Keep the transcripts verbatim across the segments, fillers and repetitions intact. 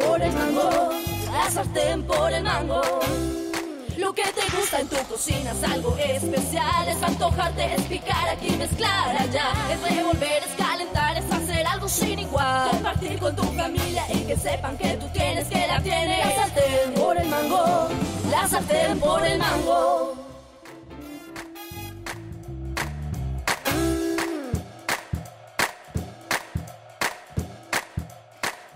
por el mango, la sartén por el mango. Lo que te gusta en tu cocina es algo especial. Es antojarte, es picar aquí, mezclar allá. Es revolver, es calentar, es hacer algo sin igual. Compartir con tu familia y que sepan que tú tienes, que la tienes. La sartén por el mango, la sartén por el mango.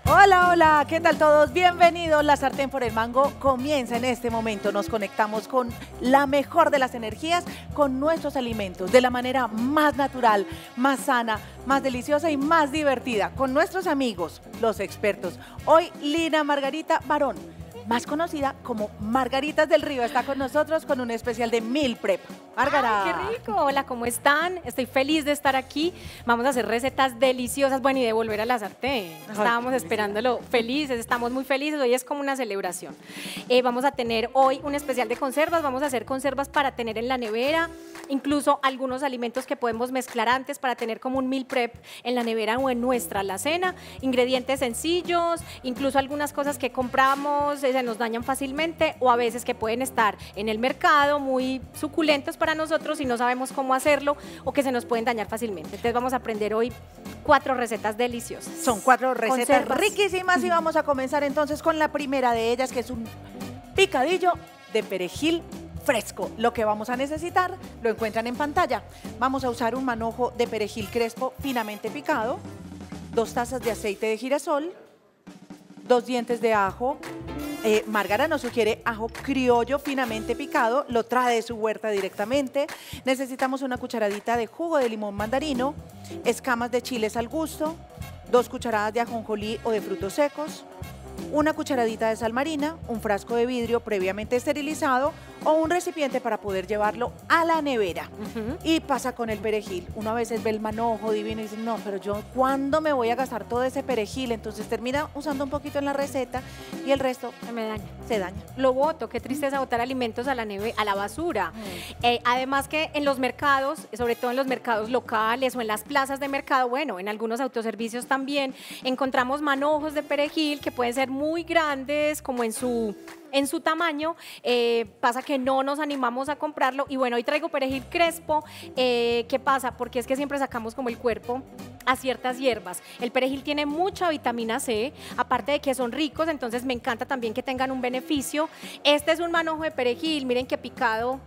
Hola, hola, ¿qué tal todos? Bienvenidos. La Sartén por el Mango comienza en este momento. Nos conectamos con la mejor de las energías, con nuestros alimentos, de la manera más natural, más sana, más deliciosa y más divertida, con nuestros amigos, los expertos. Hoy, Lina Margarita Barón, más conocida como Margaritas del Río, está con nosotros con un especial de Meal Prep. Margarita. ¡Qué rico! Hola, ¿cómo están? Estoy feliz de estar aquí. Vamos a hacer recetas deliciosas, bueno, y de volver a la sartén. Estábamos Ay, esperándolo felices, estamos muy felices. Hoy es como una celebración. Eh, vamos a tener hoy un especial de conservas. Vamos a hacer conservas para tener en la nevera, incluso algunos alimentos que podemos mezclar antes para tener como un meal prep en la nevera o en nuestra alacena. Ingredientes sencillos, incluso algunas cosas que compramos, se nos dañan fácilmente o a veces que pueden estar en el mercado muy suculentos para nosotros y no sabemos cómo hacerlo o que se nos pueden dañar fácilmente. Entonces vamos a aprender hoy cuatro recetas deliciosas. Son cuatro recetas Conservas. riquísimas y vamos a comenzar entonces con la primera de ellas, que es un picadillo de perejil fresco. Lo que vamos a necesitar lo encuentran en pantalla. Vamos a usar un manojo de perejil crespo finamente picado, dos tazas de aceite de girasol, dos dientes de ajo. Eh, Margarita nos sugiere ajo criollo finamente picado, lo trae de su huerta directamente. Necesitamos una cucharadita de jugo de limón mandarino, escamas de chiles al gusto, dos cucharadas de ajonjolí o de frutos secos, una cucharadita de sal marina, un frasco de vidrio previamente esterilizado o un recipiente para poder llevarlo a la nevera. Uh-huh. Y pasa con el perejil. Uno a veces ve el manojo divino y dice, no, pero yo, ¿cuándo me voy a gastar todo ese perejil? Entonces termina usando un poquito en la receta y el resto se me daña. Se daña. Lo boto, qué tristeza botar alimentos a la, neve, a la basura. Uh-huh. eh, además que en los mercados, sobre todo en los mercados locales o en las plazas de mercado, bueno, en algunos autoservicios también, encontramos manojos de perejil que pueden ser muy grandes, como en su... en su tamaño, eh, pasa que no nos animamos a comprarlo. Y bueno, hoy traigo perejil crespo. Eh, ¿Qué pasa? Porque es que siempre sacamos como el cuerpo a ciertas hierbas. El perejil tiene mucha vitamina C, aparte de que son ricos, entonces me encanta también que tengan un beneficio. Este es un manojo de perejil, miren qué picado.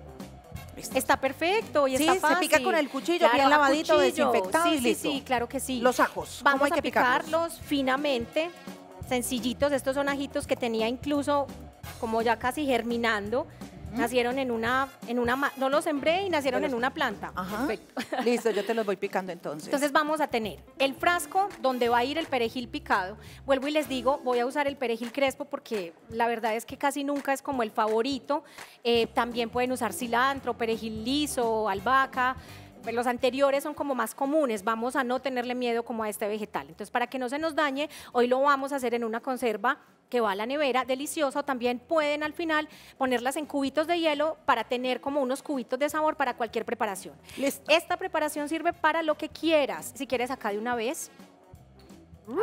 Está perfecto y sí, está fácil. Se pica con el cuchillo, claro, bien lavadito, cuchillo, desinfectado sí, y listo. Sí, sí, claro que sí. Los ajos, vamos hay a que picarlos? picarlos finamente, sencillitos. Estos son ajitos que tenía incluso... como ya casi germinando, uh-huh. nacieron en una, en una, no los sembré y nacieron los... en una planta. Ajá. Perfecto. Listo, yo te los voy picando entonces. Entonces vamos a tener el frasco donde va a ir el perejil picado. Vuelvo y les digo, voy a usar el perejil crespo porque la verdad es que casi nunca es como el favorito. Eh, también pueden usar cilantro, perejil liso, albahaca. Los anteriores son como más comunes, vamos a no tenerle miedo como a este vegetal. Entonces, para que no se nos dañe, hoy lo vamos a hacer en una conserva que va a la nevera, delicioso. También pueden al final ponerlas en cubitos de hielo para tener como unos cubitos de sabor para cualquier preparación. Listo. Esta preparación sirve para lo que quieras. Si quieres acá de una vez...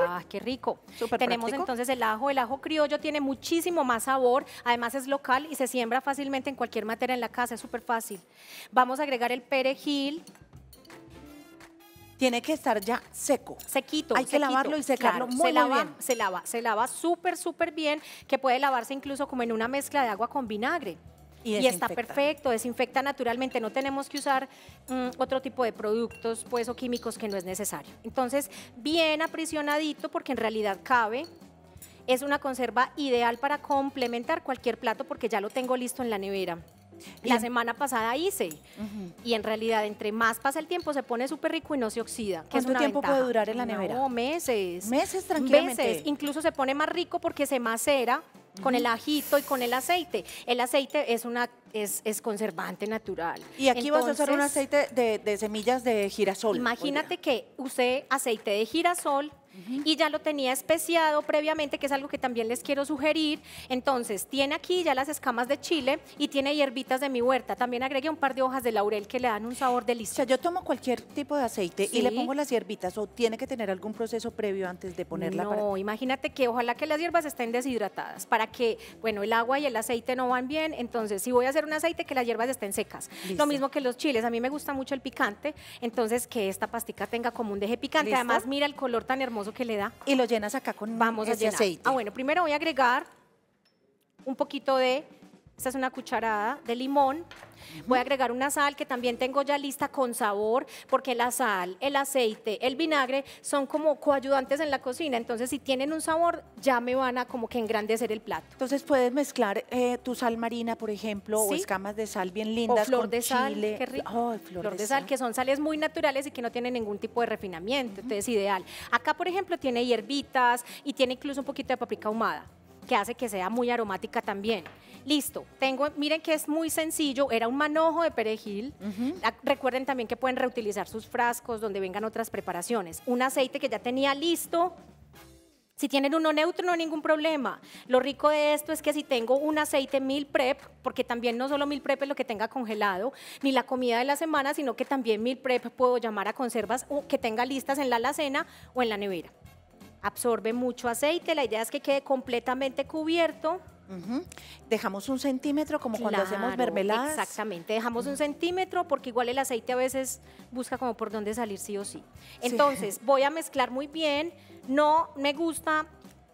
¡Ah, qué rico! Súper Tenemos práctico. Entonces el ajo, el ajo criollo tiene muchísimo más sabor, además es local y se siembra fácilmente en cualquier materia en la casa, es súper fácil. Vamos a agregar el perejil. Tiene que estar ya seco. Sequito. Hay sequito, que lavarlo y secarlo claro, muy, se muy lava, bien. Se lava, se lava súper, súper bien, que puede lavarse incluso como en una mezcla de agua con vinagre. Y, y está perfecto, desinfecta naturalmente, no tenemos que usar um, otro tipo de productos pues, o químicos que no es necesario. Entonces, bien aprisionadito porque en realidad cabe. Es una conserva ideal para complementar cualquier plato porque ya lo tengo listo en la nevera. La semana pasada hice uh-huh. y en realidad entre más pasa el tiempo se pone súper rico y no se oxida. ¿Cuánto es una tiempo ventaja? puede durar en la nevera? No, meses. Meses tranquilamente. Meses, incluso se pone más rico porque se macera uh-huh. con el ajito y con el aceite. El aceite es una es, es conservante natural. Y aquí Entonces, vas a usar un aceite de, de semillas de girasol. Imagínate que usé aceite de girasol, Uh-huh. Y ya lo tenía especiado previamente, que es algo que también les quiero sugerir. Entonces, tiene aquí ya las escamas de chile y tiene hierbitas de mi huerta. También agregué un par de hojas de laurel que le dan un sabor delicioso. O sea, yo tomo cualquier tipo de aceite, sí, y le pongo las hierbitas, o tiene que tener algún proceso previo antes de ponerla. No, para... imagínate que ojalá que las hierbas estén deshidratadas para que, bueno, el agua y el aceite no van bien. Entonces, si voy a hacer un aceite, que las hierbas estén secas. Listo. Lo mismo que los chiles. A mí me gusta mucho el picante, entonces que esta pastica tenga como un deje picante. ¿Listo? Además, mira el color tan hermoso que le da. Y lo llenas acá con Vamos ese a llenar. aceite. Ah, bueno, primero voy a agregar un poquito de... Esta es una cucharada de limón. Voy a agregar una sal que también tengo ya lista con sabor, porque la sal, el aceite, el vinagre son como coayudantes en la cocina. Entonces, si tienen un sabor, ya me van a como que engrandecer el plato. Entonces, puedes mezclar eh, tu sal marina, por ejemplo, ¿sí? o escamas de sal bien lindas, o flor con de sal, chile. Qué rico. Oh, flor, flor de, de sal, sal, que son sales muy naturales y que no tienen ningún tipo de refinamiento. Uh-huh. Entonces, ideal. Acá, por ejemplo, tiene hierbitas y tiene incluso un poquito de paprika ahumada, que hace que sea muy aromática también. Listo, tengo, miren que es muy sencillo, era un manojo de perejil. Uh-huh. La, recuerden también que pueden reutilizar sus frascos donde vengan otras preparaciones. Un aceite que ya tenía listo. Si tienen uno neutro, no hay ningún problema. Lo rico de esto es que si tengo un aceite Meal Prep, porque también no solo Meal Prep es lo que tenga congelado, ni la comida de la semana, sino que también Meal Prep puedo llamar a conservas o que tenga listas en la alacena o en la nevera. Absorbe mucho aceite, la idea es que quede completamente cubierto. Uh-huh. Dejamos un centímetro, como claro, cuando hacemos mermeladas. Exactamente, dejamos uh-huh. un centímetro, porque igual el aceite a veces busca como por dónde salir sí o sí. Entonces, sí. voy a mezclar muy bien, no me gusta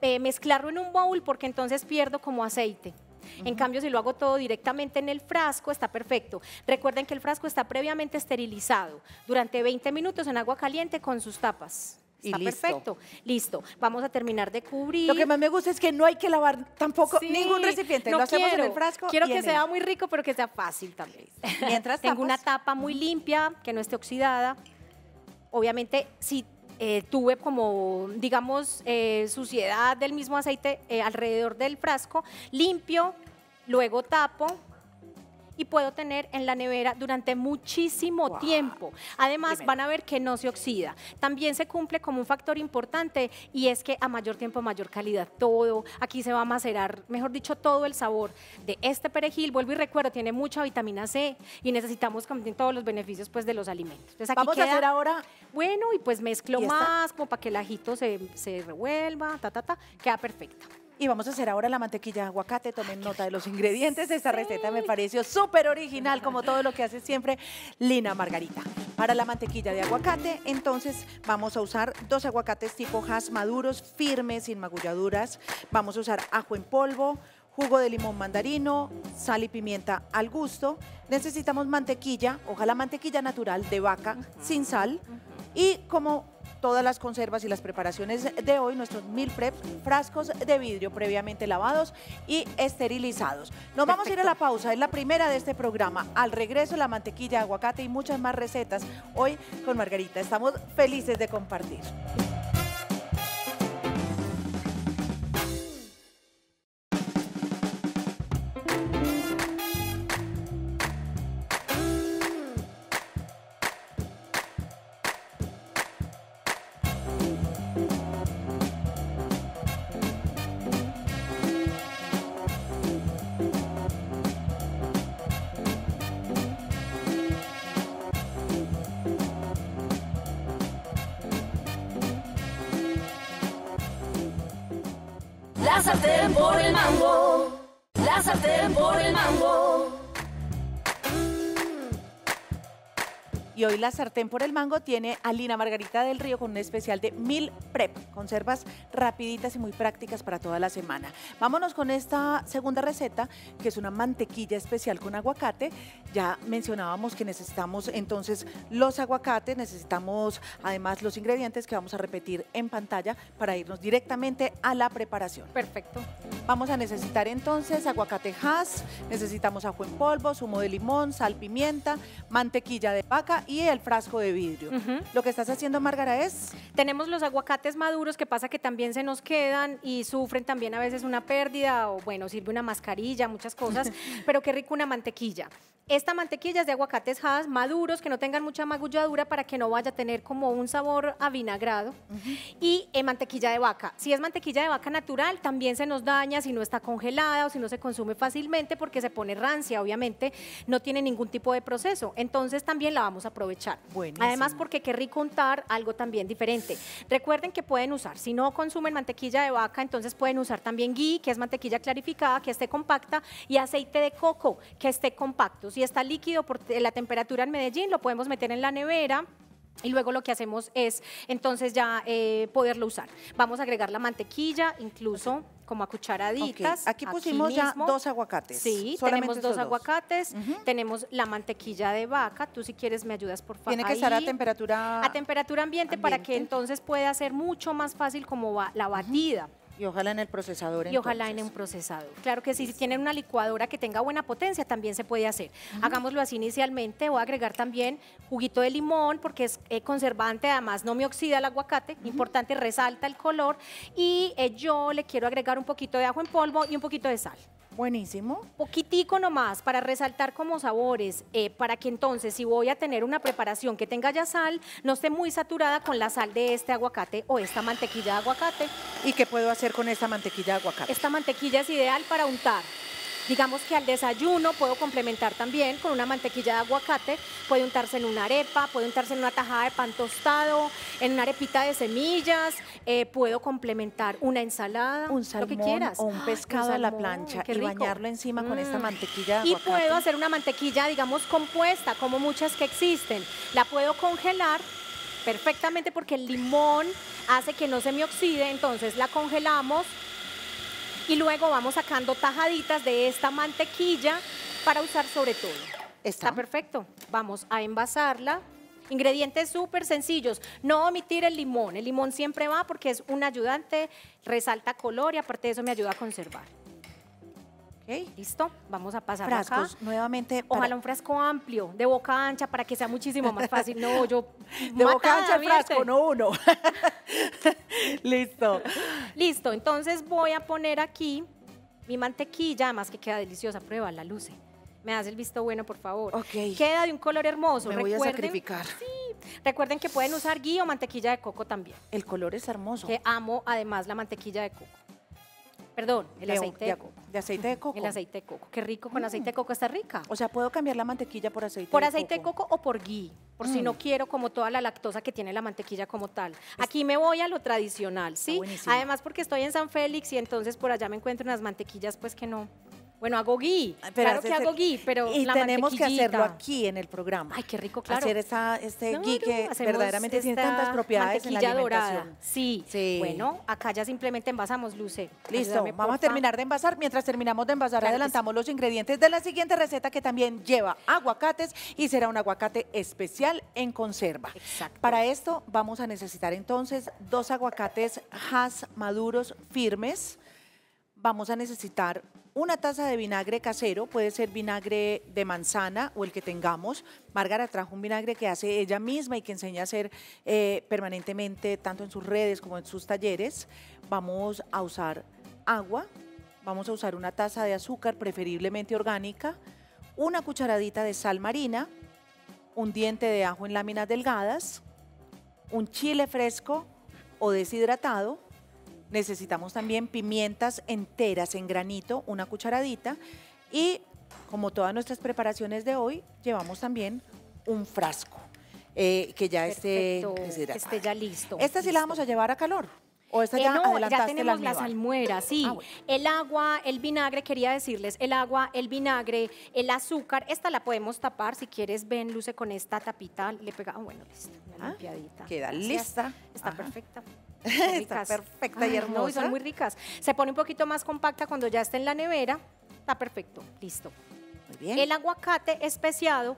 eh, mezclarlo en un bowl porque entonces pierdo como aceite. Uh-huh. En cambio, si lo hago todo directamente en el frasco, está perfecto. Recuerden que el frasco está previamente esterilizado durante veinte minutos en agua caliente con sus tapas. Está y listo. perfecto, listo. Vamos a terminar de cubrir. Lo que más me gusta es que no hay que lavar tampoco sí, ningún recipiente, no lo hacemos quiero. en el frasco. Quiero que sea el... muy rico, pero que sea fácil también. Mientras Tengo tapas. una tapa muy limpia, que no esté oxidada. Obviamente, si eh, tuve como, digamos, eh, suciedad del mismo aceite eh, alrededor del frasco, limpio, luego tapo. Y puedo tener en la nevera durante muchísimo wow. tiempo. Además, Primero. van a ver que no se oxida. También se cumple como un factor importante, y es que a mayor tiempo, mayor calidad todo. Aquí se va a macerar, mejor dicho, todo el sabor de este perejil. Vuelvo y recuerdo, tiene mucha vitamina C y necesitamos todos los beneficios pues, de los alimentos. Entonces, aquí Vamos queda, a hacer ahora... Bueno, y pues mezclo ¿Y más como para que el ajito se, se revuelva, ta, ta, ta. Queda perfecta. Y vamos a hacer ahora la mantequilla de aguacate. Tomen nota de los ingredientes. Esta receta me pareció súper original, como todo lo que hace siempre Lina Margarita. Para la mantequilla de aguacate, entonces vamos a usar dos aguacates tipo Hass maduros, firmes, sin magulladuras. Vamos a usar ajo en polvo, jugo de limón mandarino, sal y pimienta al gusto. Necesitamos mantequilla, ojalá mantequilla natural de vaca, uh-huh. sin sal. Uh-huh. Y como todas las conservas y las preparaciones de hoy, nuestros Meal Prep, frascos de vidrio previamente lavados y esterilizados. Nos Perfecto. vamos a ir a la pausa, es la primera de este programa. Al regreso, la mantequilla de aguacate y muchas más recetas hoy con Margarita. Estamos felices de compartir. La sartén por el mango, la sartén por el mango. Y hoy la sartén por el mango tiene a Lina Margarita del Río con un especial de Meal Prep, conservas rapiditas y muy prácticas para toda la semana. Vámonos con esta segunda receta, que es una mantequilla especial con aguacate. Ya mencionábamos que necesitamos entonces los aguacates, necesitamos además los ingredientes que vamos a repetir en pantalla para irnos directamente a la preparación. Perfecto. Vamos a necesitar entonces aguacate Hass, necesitamos ajo en polvo, zumo de limón, sal, pimienta, mantequilla de vaca, tapa y el frasco de vidrio. Uh-huh. Lo que estás haciendo, Márgara, es... Tenemos los aguacates maduros, que pasa que también se nos quedan y sufren también a veces una pérdida, o bueno, sirve una mascarilla, muchas cosas, pero qué rico una mantequilla. Esta mantequilla es de aguacates hadas maduros, que no tengan mucha magulladura para que no vaya a tener como un sabor avinagrado. Uh-huh. Y eh, mantequilla de vaca. Si es mantequilla de vaca natural, también se nos daña si no está congelada o si no se consume fácilmente, porque se pone rancia, obviamente, no tiene ningún tipo de proceso. Entonces también la vamos a aprovechar. Buenísimo. Además, porque querrí contar algo también diferente. Recuerden que pueden usar, si no consumen mantequilla de vaca, entonces pueden usar también ghee, que es mantequilla clarificada, que esté compacta, y aceite de coco, que esté compacto. Si está líquido por la temperatura en Medellín, lo podemos meter en la nevera y luego lo que hacemos es entonces ya eh, poderlo usar. Vamos a agregar la mantequilla, incluso como a cucharaditas. Okay. Aquí pusimos aquí ya mismo dos aguacates. Sí, solamente tenemos dos aguacates, dos. Uh-huh. Tenemos la mantequilla de vaca. Tú, si quieres, me ayudas, por favor. Tiene que estar a temperatura... A temperatura ambiente, ambiente, para que entonces pueda ser mucho más fácil como va la batida. Uh-huh. Y ojalá en el procesador. Y ojalá entonces. en un procesador. Claro que sí, si tienen una licuadora que tenga buena potencia, también se puede hacer. Uh-huh. Hagámoslo así inicialmente. Voy a agregar también juguito de limón, porque es eh, conservante, además no me oxida el aguacate. Uh-huh. Importante, resalta el color. Y eh, yo le quiero agregar un poquito de ajo en polvo y un poquito de sal. Buenísimo. Poquitico nomás, para resaltar como sabores, eh, para que entonces, si voy a tener una preparación que tenga ya sal, no esté muy saturada con la sal de este aguacate o esta mantequilla de aguacate. ¿Y qué puedo hacer con esta mantequilla de aguacate? Esta mantequilla es ideal para untar. Digamos que al desayuno puedo complementar también con una mantequilla de aguacate. Puede untarse en una arepa, puede untarse en una tajada de pan tostado, en una arepita de semillas, eh, puedo complementar una ensalada, un salmón, lo que quieras. O un pescado, un salmón, a la plancha, y bañarlo encima mm. con esta mantequilla de aguacate. Y puedo hacer una mantequilla, digamos, compuesta, como muchas que existen. La puedo congelar perfectamente, porque el limón hace que no se me oxide, entonces la congelamos. Y luego vamos sacando tajaditas de esta mantequilla para usar sobre todo. Está, Está perfecto. Vamos a envasarla. Ingredientes súper sencillos. No omitir el limón. El limón siempre va, porque es un ayudante, resalta color y aparte de eso me ayuda a conservar. Okay. Listo, vamos a pasar frascos acá. Nuevamente. Para... Ojalá un frasco amplio, de boca ancha, para que sea muchísimo más fácil. No, yo... De matada, boca ancha el frasco, no uno. Listo. Listo, entonces voy a poner aquí mi mantequilla, además que queda deliciosa, prueba, la luce. Me das el visto bueno, por favor. Okay. Queda de un color hermoso. Me voy a sacrificar. Sí. Recuerden que pueden usar ghee o mantequilla de coco también. El color es hermoso. Que amo además la mantequilla de coco. Perdón, el de, aceite de, de coco. ¿De aceite de coco? El aceite de coco. Qué rico, con mm. aceite de coco está rica. O sea, ¿puedo cambiar la mantequilla por aceite por de coco? Por aceite de coco o por ghee, por mm. si no quiero como toda la lactosa que tiene la mantequilla como tal. Aquí me voy a lo tradicional, ¿sí? Además, porque estoy en San Félix y entonces por allá me encuentro unas mantequillas pues que no... Bueno, hago ghee, pero claro que hago ghee, pero y la tenemos que hacerlo aquí en el programa. Ay, qué rico, claro. Hacer esa, este no, ghee no, que verdaderamente tiene tantas propiedades en la alimentación. Dorada. Sí. sí, bueno, acá ya simplemente envasamos, Luce. Listo, ayúdame, vamos a terminar de envasar. Mientras terminamos de envasar, claro, adelantamos sí. los ingredientes de la siguiente receta, que también lleva aguacates y será un aguacate especial en conserva. Exacto. Para esto vamos a necesitar entonces dos aguacates hass maduros firmes. Vamos a necesitar una taza de vinagre casero, puede ser vinagre de manzana o el que tengamos. Márgara trajo un vinagre que hace ella misma y que enseña a hacer eh, permanentemente, tanto en sus redes como en sus talleres. Vamos a usar agua, vamos a usar una taza de azúcar, preferiblemente orgánica, una cucharadita de sal marina, un diente de ajo en láminas delgadas, un chile fresco o deshidratado. Necesitamos también pimientas enteras en granito, una cucharadita. Y como todas nuestras preparaciones de hoy, llevamos también un frasco eh, que ya esté, esté ya listo. Esta listo. sí la vamos a llevar a calor. ¿O esta ya eh, no, ya tenemos las almueras, sí. Ah, bueno. El agua, el vinagre, quería decirles, el agua, el vinagre, el azúcar, esta la podemos tapar, si quieres, ven, Luce, con esta tapita, le pega, oh, bueno, listo, una ah, limpiadita. Queda Gracias. lista. Está Ajá. perfecta. Está perfecta y hermosa. No, y son muy ricas. Se pone un poquito más compacta cuando ya está en la nevera, está perfecto, listo. Muy bien. El aguacate especiado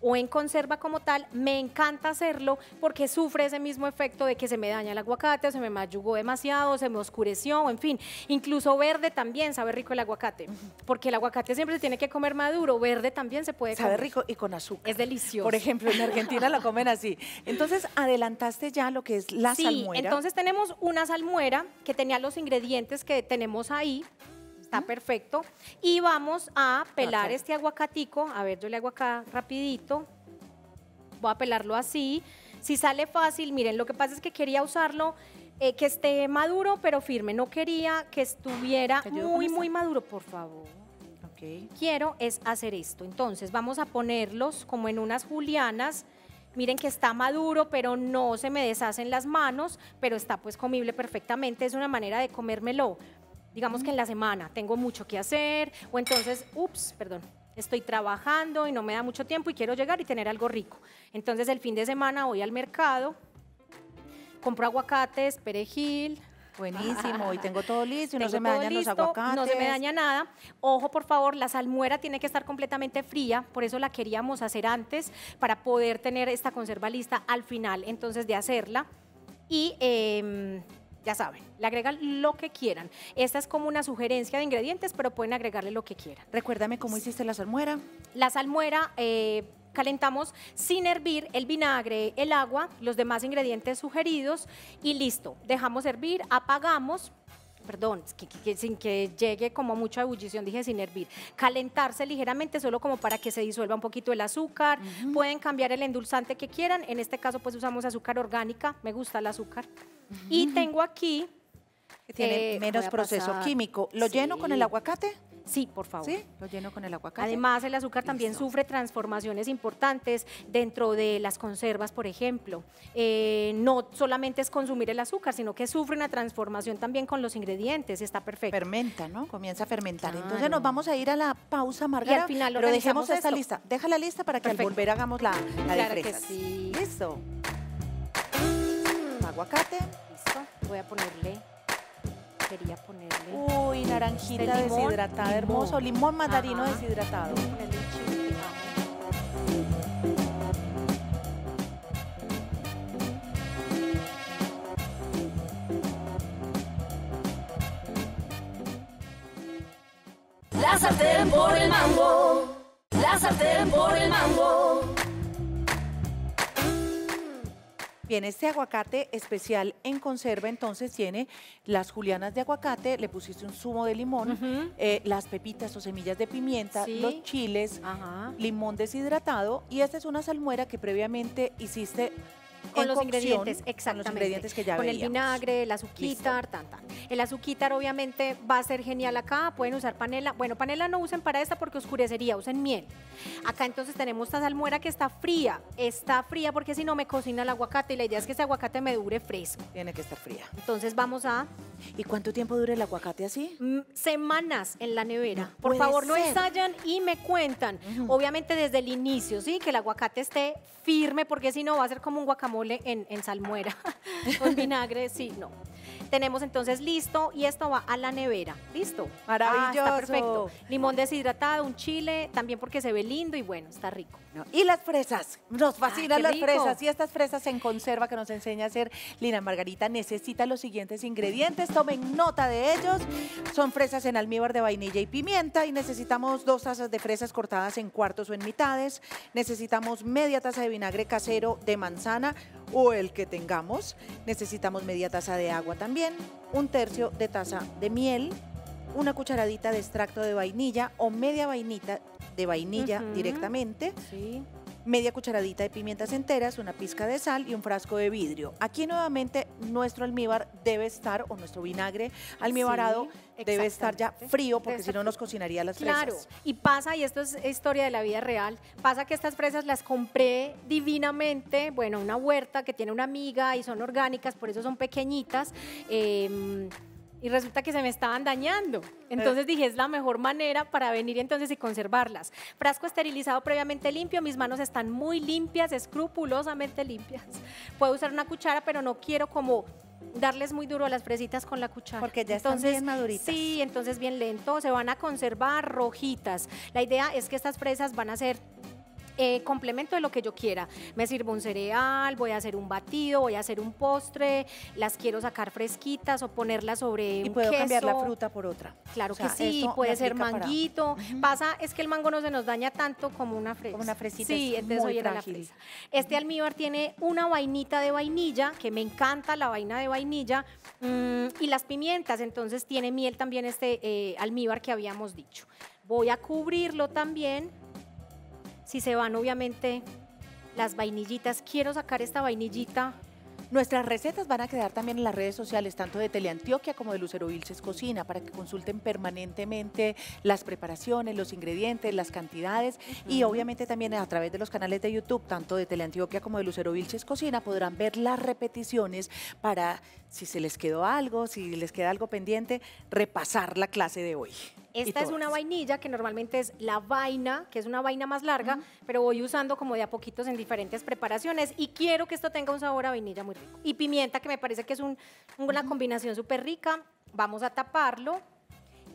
o en conserva como tal, me encanta hacerlo porque sufre ese mismo efecto de que se me daña el aguacate, o se me mayugó demasiado, se me oscureció, o en fin. Incluso verde también sabe rico el aguacate, porque el aguacate siempre se tiene que comer maduro, verde también se puede comer. Sabe rico y con azúcar. Es delicioso. Por ejemplo, en Argentina lo comen así. Entonces, adelantaste ya lo que es la sí, salmuera. Sí, entonces tenemos una salmuera que tenía los ingredientes que tenemos ahí. Está perfecto. Y vamos a pelar okay. este aguacatico. A ver, yo le hago acá rapidito. Voy a pelarlo así. Si sale fácil, miren, lo que pasa es que quería usarlo eh, que esté maduro, pero firme. No quería que estuviera muy, muy maduro, por favor. Okay. Quiero es hacer esto. Entonces, vamos a ponerlos como en unas julianas. Miren que está maduro, pero no se me deshacen las manos, pero está pues comible perfectamente. Es una manera de comérmelo. Digamos que en la semana tengo mucho que hacer, o entonces, ups, perdón, estoy trabajando y no me da mucho tiempo y quiero llegar y tener algo rico. Entonces el fin de semana voy al mercado, compro aguacates, perejil. Buenísimo, y tengo todo listo, y no se me dañan los aguacates. No se me daña nada. Ojo, por favor, la salmuera tiene que estar completamente fría, por eso la queríamos hacer antes, para poder tener esta conserva lista al final, entonces, de hacerla. Y... Eh, ya saben, le agregan lo que quieran. Esta es como una sugerencia de ingredientes, pero pueden agregarle lo que quieran. Recuérdame cómo hiciste la salmuera. La salmuera eh, calentamos sin hervir el vinagre, el agua, los demás ingredientes sugeridos y listo. Dejamos hervir, apagamos. Perdón, que, que, sin que llegue como mucha ebullición, dije sin hervir, calentarse ligeramente solo como para que se disuelva un poquito el azúcar, uh-huh. Pueden cambiar el endulzante que quieran, en este caso pues usamos azúcar orgánica, me gusta el azúcar, uh-huh. Y tengo aquí... Que tiene eh, menos proceso químico, ¿lo sí. lleno con el aguacate? Sí, por favor. Sí, lo lleno con el aguacate. Además, el azúcar Listo. También sufre transformaciones importantes dentro de las conservas, por ejemplo. Eh, no solamente es consumir el azúcar, sino que sufre una transformación también con los ingredientes. Está perfecto. Fermenta, ¿no? Comienza a fermentar. Claro. Entonces nos vamos a ir a la pausa, Margarita. Y al final pero dejemos esto. Esta lista. Deja la lista para que perfecto. Al volver hagamos la, la claro de fresas. Que sí. Listo. Aguacate. Listo. Voy a ponerle... Quería ponerle... Uy, naranjita de limón, deshidratada, limón. Hermoso. Limón mandarino ajá. Deshidratado. La sartén por el mango. La sartén por el mango. Bien, este aguacate especial en conserva, entonces tiene las julianas de aguacate, le pusiste un zumo de limón, uh-huh. eh, las pepitas o semillas de pimienta, sí. los chiles, ajá. limón deshidratado y esta es una salmuera que previamente hiciste... Con los ingredientes, exactamente. Con los ingredientes que ya veíamos. Con el vinagre, el azuquitar, tan, tan. El azuquitar obviamente va a ser genial acá, pueden usar panela. Bueno, panela no usen para esta porque oscurecería, usen miel. Acá entonces tenemos esta salmuera que está fría, está fría porque si no me cocina el aguacate y la idea es que ese aguacate me dure fresco. Tiene que estar fría. Entonces vamos a... ¿Y cuánto tiempo dura el aguacate así? Mm, semanas en la nevera. No, por favor, lo ensayan y me cuentan. Uh-huh. Obviamente desde el inicio, ¿sí? Que el aguacate esté firme porque si no va a ser como un guacamole. En, en salmuera, con vinagre, sí, no. Tenemos entonces listo y esto va a la nevera, listo. Maravilloso. Ah, está perfecto. Limón deshidratado, un chile, también porque se ve lindo y bueno, está rico. No. Y las fresas, nos fascinan ah, las rico. Fresas y estas fresas en conserva que nos enseña a hacer Lina Margarita necesita los siguientes ingredientes, tomen nota de ellos, son fresas en almíbar de vainilla y pimienta y necesitamos dos tazas de fresas cortadas en cuartos o en mitades, necesitamos media taza de vinagre casero de manzana, o el que tengamos, necesitamos media taza de agua también, un tercio de taza de miel, una cucharadita de extracto de vainilla o media vainita de vainilla uh-huh. directamente, sí. media cucharadita de pimientas enteras, una pizca de sal y un frasco de vidrio. Aquí nuevamente nuestro almíbar debe estar, o nuestro vinagre almibarado, sí, debe estar ya frío porque si no nos cocinaría las claro. fresas. Claro, y pasa, y esto es historia de la vida real, pasa que estas fresas las compré divinamente, bueno, una huerta que tiene una amiga y son orgánicas, por eso son pequeñitas, eh, y resulta que se me estaban dañando. Entonces dije, es la mejor manera para venir entonces y conservarlas. Frasco esterilizado previamente limpio, mis manos están muy limpias, escrupulosamente limpias. Puedo usar una cuchara, pero no quiero como darles muy duro a las fresitas con la cuchara. Porque ya entonces, están bien maduritas. Sí, entonces bien lento, se van a conservar rojitas. La idea es que estas fresas van a ser eh, complemento de lo que yo quiera. Me sirvo un cereal, voy a hacer un batido, voy a hacer un postre, las quiero sacar fresquitas o ponerlas sobre un queso. Y puedo cambiar la fruta por otra. Claro que sí, puede ser manguito. Pasa, es que el mango no se nos daña tanto como una fresa. Como una fresita. Sí, entonces hoy era la fresa. Este almíbar tiene una vainita de vainilla, que me encanta la vaina de vainilla, mmm, y las pimientas, entonces tiene miel también este eh, almíbar que habíamos dicho. Voy a cubrirlo también, si se van obviamente las vainillitas, quiero sacar esta vainillita. Nuestras recetas van a quedar también en las redes sociales, tanto de Teleantioquia como de Lucero Vilches Cocina, para que consulten permanentemente las preparaciones, los ingredientes, las cantidades, uh-huh. y obviamente también a través de los canales de YouTube, tanto de Teleantioquia como de Lucero Vilches Cocina, podrán ver las repeticiones para, si se les quedó algo, si les queda algo pendiente, repasar la clase de hoy. Esta es una vainilla que normalmente es la vaina, que es una vaina más larga, uh-huh. pero voy usando como de a poquitos en diferentes preparaciones y quiero que esto tenga un sabor a vainilla muy rico. Y pimienta, que me parece que es un, una uh-huh. combinación súper rica. Vamos a taparlo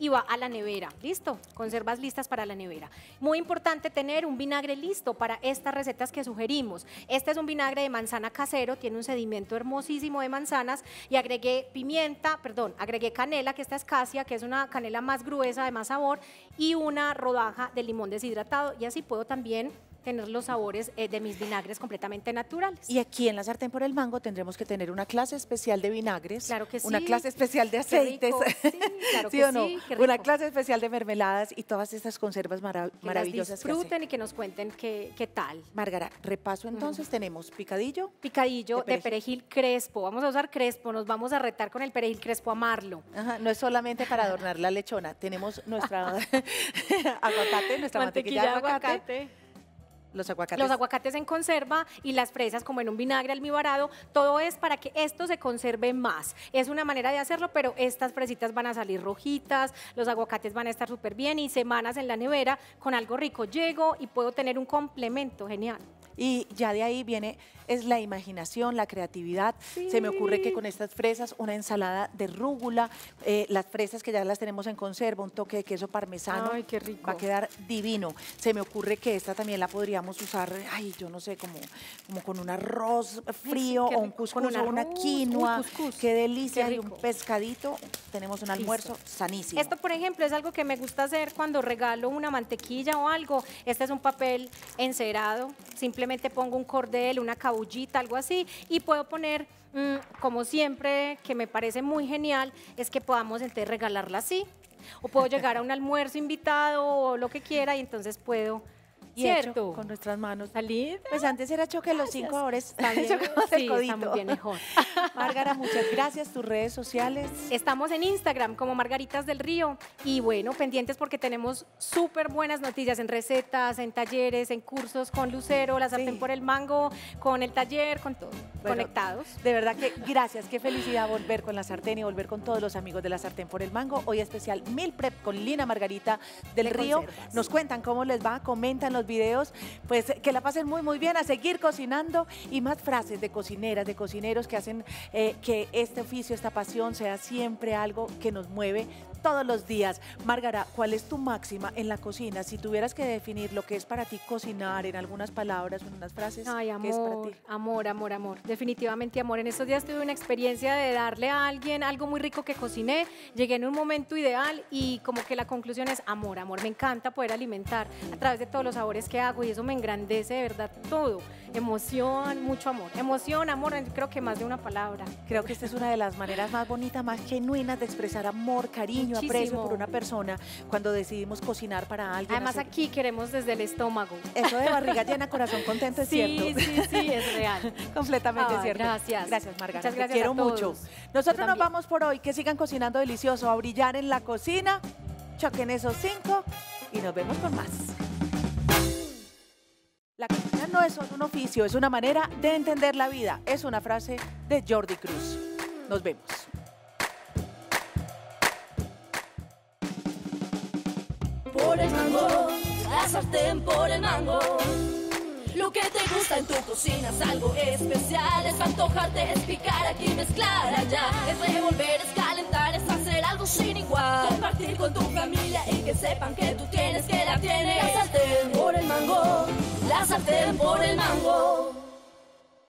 y va a la nevera. ¿Listo? Conservas listas para la nevera. Muy importante tener un vinagre listo para estas recetas que sugerimos. Este es un vinagre de manzana casero, tiene un sedimento hermosísimo de manzanas y agregué pimienta, perdón, agregué canela, que esta es cassia, que es una canela más gruesa, de más sabor, y una rodaja de limón deshidratado, y así puedo también tener los sabores de mis vinagres completamente naturales. Y aquí en La Sartén por el Mango tendremos que tener una clase especial de vinagres, claro que sí. una clase especial de aceites, qué rico. Sí, claro ¿Sí que o no? sí, qué rico. Una clase especial de mermeladas y todas estas conservas marav que maravillosas. Disfruten que y que nos cuenten qué, qué tal. Margara, repaso entonces, mm. tenemos picadillo. Picadillo de perejil. de perejil crespo, vamos a usar crespo, nos vamos a retar con el perejil crespo a amarlo. Ajá, no es solamente para adornar la lechona, tenemos nuestra aguacate, nuestra mantequilla de aguacate. aguacate. Los aguacates. Los aguacates en conserva y las fresas como en un vinagre almibarado, todo es para que esto se conserve más. Es una manera de hacerlo, pero estas fresitas van a salir rojitas, los aguacates van a estar súper bien y semanas en la nevera con algo rico. Llego y puedo tener un complemento genial. Y ya de ahí viene, es la imaginación, la creatividad. Sí. Se me ocurre que con estas fresas, una ensalada de rúgula, eh, las fresas que ya las tenemos en conserva, un toque de queso parmesano. Ay, qué rico. Va a quedar divino. Se me ocurre que esta también la podríamos usar, ay, yo no sé, como, como con un arroz frío sí, o un cuscús, con un arroz, o una quinoa. Un cuscús. Qué delicia. Qué y un pescadito. Tenemos un almuerzo Listo. sanísimo. Esto, por ejemplo, es algo que me gusta hacer cuando regalo una mantequilla o algo. Este es un papel encerado, simplemente Simplemente pongo un cordel, una cabullita, algo así, y puedo poner, mmm, como siempre, que me parece muy genial, es que podamos entonces regalarla así, o puedo llegar a un almuerzo invitado o lo que quiera, y entonces puedo... Y ¿Cierto? Hecho con nuestras manos. ¿Salida? Pues antes era choque los cinco, ahora está bien. Sí, está muy bien mejor. Margara, muchas gracias. Tus redes sociales. Estamos en Instagram como Margaritas del Río. Y bueno, pendientes porque tenemos súper buenas noticias en recetas, en talleres, en cursos con Lucero, La Sartén sí. por el Mango, con el taller, con todo. Bueno, conectados. De verdad que gracias. Qué felicidad volver con La Sartén y volver con todos los amigos de La Sartén por el Mango. Hoy especial Meal Prep con Lina Margarita del de Río. Conservas. Nos cuentan cómo les va, comentan los videos, pues que la pasen muy muy bien, a seguir cocinando y más frases de cocineras, de cocineros que hacen eh, que este oficio, esta pasión sea siempre algo que nos mueve todos los días. Margara, ¿cuál es tu máxima en la cocina? Si tuvieras que definir lo que es para ti cocinar en algunas palabras, en unas frases, Ay, amor, ¿qué es para ti? Amor, amor, amor, definitivamente amor. En estos días tuve una experiencia de darle a alguien algo muy rico que cociné, llegué en un momento ideal y como que la conclusión es amor, amor, me encanta poder alimentar a través de todos los sabores que hago y eso me engrandece de verdad todo, emoción, mucho amor, emoción, amor, creo que más de una palabra. Creo que esta es una de las maneras más bonitas, más genuinas de expresar amor, cariño, Muchísimo. aprecio por una persona cuando decidimos cocinar para alguien. Además hacer... aquí queremos desde el estómago. Eso de barriga llena, corazón contento es sí, cierto. Sí, sí, sí, es real. Completamente Ay, cierto. Gracias. Gracias, Margarita. Muchas gracias Te quiero a todos. mucho. Nosotros nos vamos por hoy, que sigan cocinando delicioso, a brillar en la cocina, choquen esos cinco y nos vemos con más. La cocina no es solo un oficio, es una manera de entender la vida. Es una frase de Jordi Cruz. Nos vemos. Por el mango, la sartén por el mango. Lo que te gusta en tu cocina es algo especial. Es antojarte, es picar aquí, mezclar allá. Es revolver, es calentar, es hacer algo sin igual. Compartir con tu familia y que sepan que tú tienes, que la tienes. La sartén por el mango. La Sartén por el Mango.